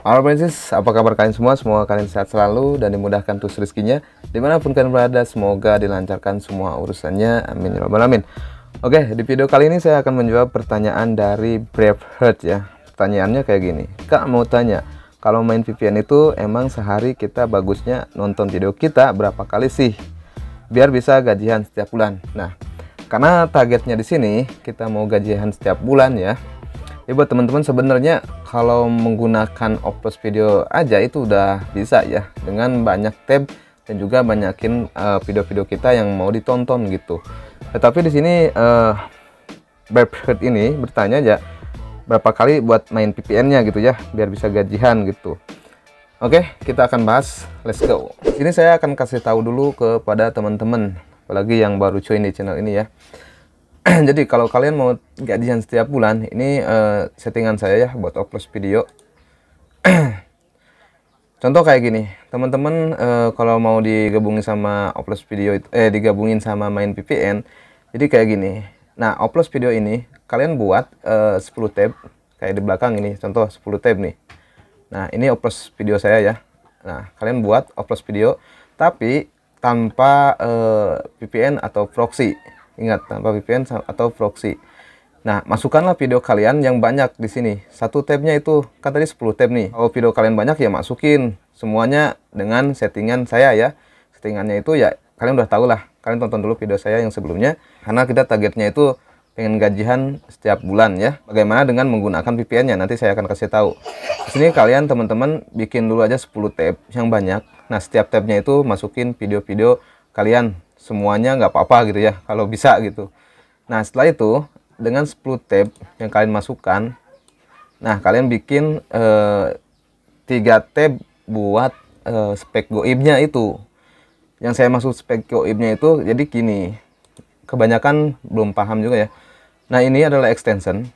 Halo Prinses, apa kabar kalian semua? Semoga kalian sehat selalu dan dimudahkan terus rezekinya dimanapun kalian berada. Semoga dilancarkan semua urusannya. Amin ya rabbal alamin. Oke, di video kali ini saya akan menjawab pertanyaan dari Braveheart ya. Pertanyaannya kayak gini, Kak mau tanya, kalau main VPN itu emang sehari kita bagusnya nonton video kita berapa kali sih biar bisa gajian setiap bulan? Nah, karena targetnya di sini kita mau gajian setiap bulan ya. Ya buat teman-teman sebenarnya kalau menggunakan upload video aja itu udah bisa ya, dengan banyak tab dan juga banyakin video-video kita yang mau ditonton gitu. Tetapi di sini Braveheart ini bertanya aja berapa kali buat main VPN-nya gitu ya biar bisa gajian gitu. Oke, kita akan bahas, let's go. Ini saya akan kasih tahu dulu kepada teman-teman apalagi yang baru join di channel ini ya. Jadi kalau kalian mau gajian setiap bulan, ini settingan saya ya buat upload video. Contoh kayak gini, teman-teman kalau mau digabungin sama upload video, digabungin sama main VPN, jadi kayak gini. Nah, upload video ini kalian buat 10 tab, kayak di belakang ini, contoh 10 tab nih. Nah, ini upload video saya ya. Nah, kalian buat upload video, tapi tanpa VPN atau proxy. Ingat, tanpa VPN atau proxy. Nah, masukkanlah video kalian yang banyak di sini. Satu tabnya itu kan tadi 10 tab nih. Kalau video kalian banyak ya masukin semuanya dengan settingan saya ya. Settingannya itu ya kalian udah tahu lah. Kalian tonton dulu video saya yang sebelumnya. Karena kita targetnya itu pengen gajian setiap bulan ya. Bagaimana dengan menggunakan VPN-nya? Nanti saya akan kasih tahu. Di sini kalian teman-teman bikin dulu aja 10 tab yang banyak. Nah, setiap tabnya itu masukin video-video kalian. Semuanya nggak apa-apa gitu ya kalau bisa gitu. Nah, setelah itu dengan 10 tab yang kalian masukkan, nah kalian bikin 3 tab buat spek goibnya itu. Yang saya maksud spek goibnya itu jadi gini, kebanyakan belum paham juga ya. Nah, ini adalah extension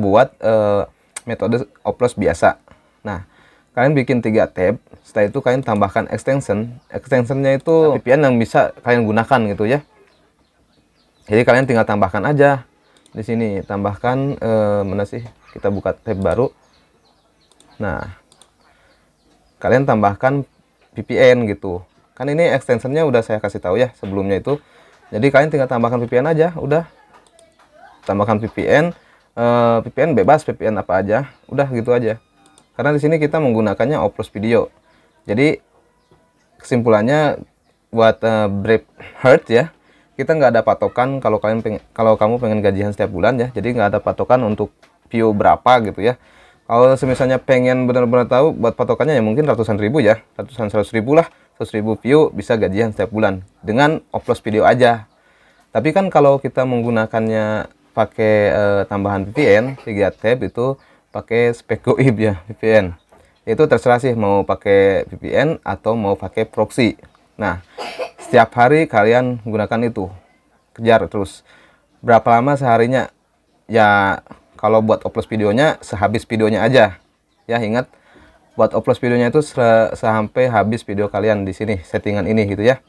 buat metode oplos biasa. Nah, kalian bikin 3 tab, setelah itu kalian tambahkan extensionnya itu VPN yang bisa kalian gunakan gitu ya. Jadi kalian tinggal tambahkan aja di sini, tambahkan mana sih, kita buka tab baru. Nah, kalian tambahkan VPN gitu kan, ini extensionnya udah saya kasih tahu ya sebelumnya itu. Jadi kalian tinggal tambahkan VPN aja, udah tambahkan VPN, VPN bebas, VPN apa aja, udah gitu aja. Karena di sini kita menggunakannya upload video. Jadi kesimpulannya buat Braveheart ya, kita nggak ada patokan kalau kamu pengen gajian setiap bulan ya. Jadi nggak ada patokan untuk view berapa gitu ya. Kalau semisalnya pengen benar-benar tahu buat patokannya ya mungkin ratusan ribu ya, ratusan 100 ribu lah, 100 ribu view bisa gajian setiap bulan dengan upload video aja. Tapi kan kalau kita menggunakannya pakai tambahan VPN 3 tab itu pakai spek goib ya VPN. Itu terserah sih mau pakai VPN atau mau pakai proxy. Nah, setiap hari kalian gunakan itu. Kejar terus. Berapa lama seharinya? Ya, kalau buat upload videonya sehabis videonya aja. Ya, ingat buat upload videonya itu sampai habis video kalian di sini, settingan ini gitu ya.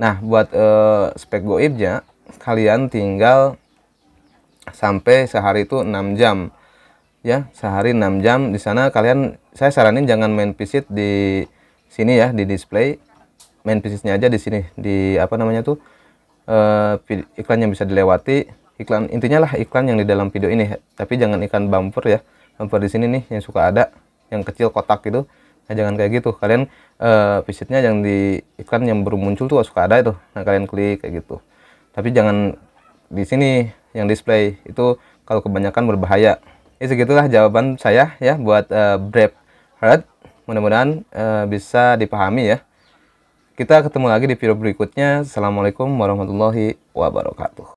Nah, buat spek goibnya kalian tinggal sampai sehari itu 6 jam. Ya, sehari 6 jam di sana kalian, saya saranin jangan main visit di sini ya, di display. Main visitnya aja di sini, di apa namanya tuh, iklan yang bisa dilewati, iklan intinya lah, iklan yang di dalam video ini. Tapi jangan iklan bumper ya, bumper di sini nih yang suka ada yang kecil kotak gitu. Nah, jangan kayak gitu. Kalian visitnya yang di iklan yang baru muncul tuh suka ada itu. Nah, kalian klik kayak gitu. Tapi jangan di sini yang display itu, kalau kebanyakan berbahaya. Ya, segitulah jawaban saya ya buat Braveheart. Mudah-mudahan bisa dipahami ya. Kita ketemu lagi di video berikutnya. Assalamualaikum warahmatullahi wabarakatuh.